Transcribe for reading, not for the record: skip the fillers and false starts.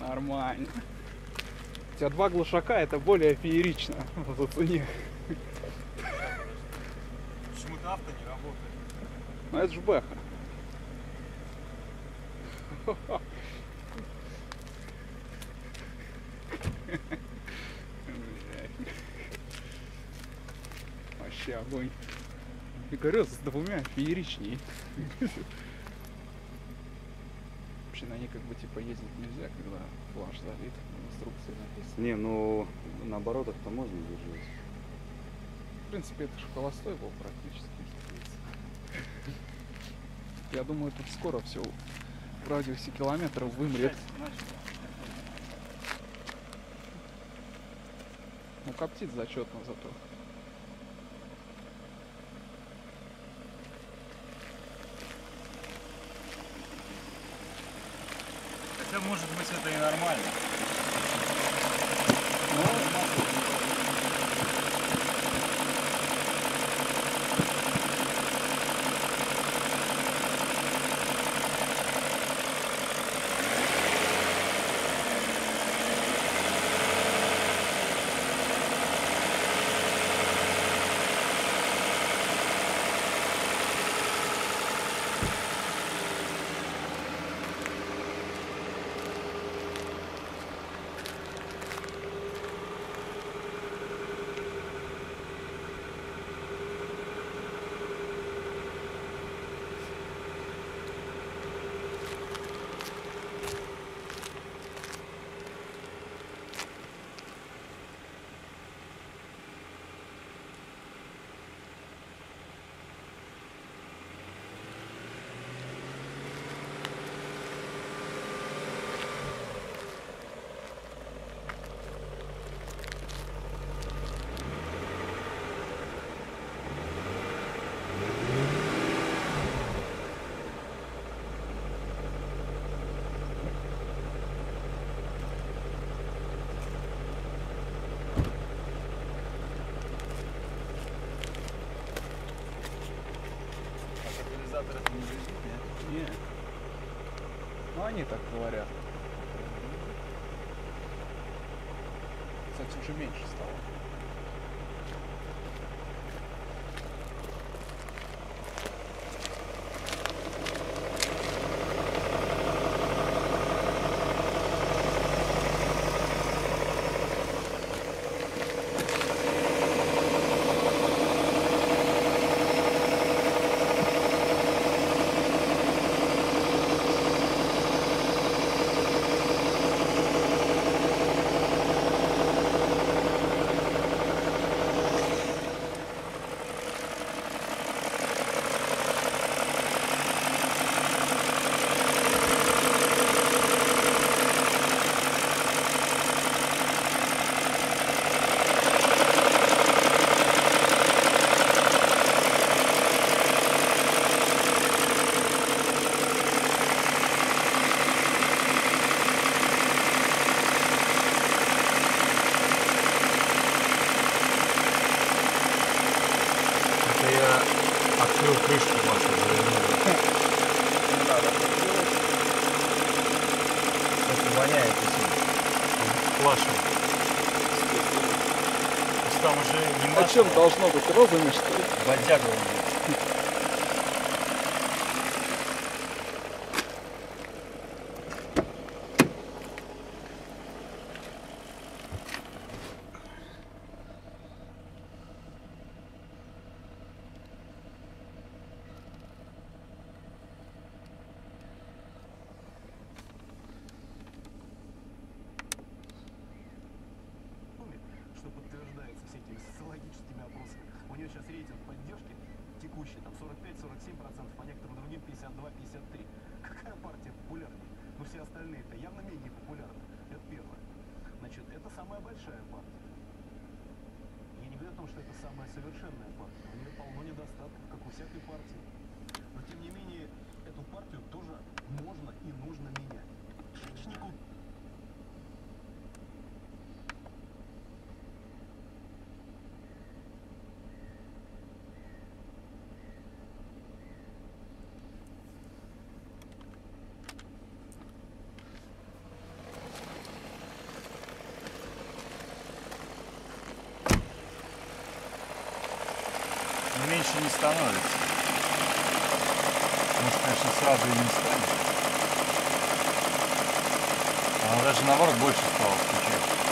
Нормально. У тебя два глушака, это более феерично по цене. Почему-то авто не работает. Ну это же бэха. Вообще огонь. И горется с двумя фееричней. Вообще на ней как бы типа ездить нельзя, когда флаж залит, инструкция написана. Не, ну на оборотах-то можно держать. В принципе, это же холостой был практически. Я думаю, тут скоро все в радиусе километра вымрет. Ну коптит зачетно зато. Хотя может быть это и нормально. Они так говорят. Кстати, уже меньше стало. Чем должно быть розами, что ли? Бодяга у меня. меньше не становится. Может, конечно, сразу и не станет. Она даже наоборот больше стала включать.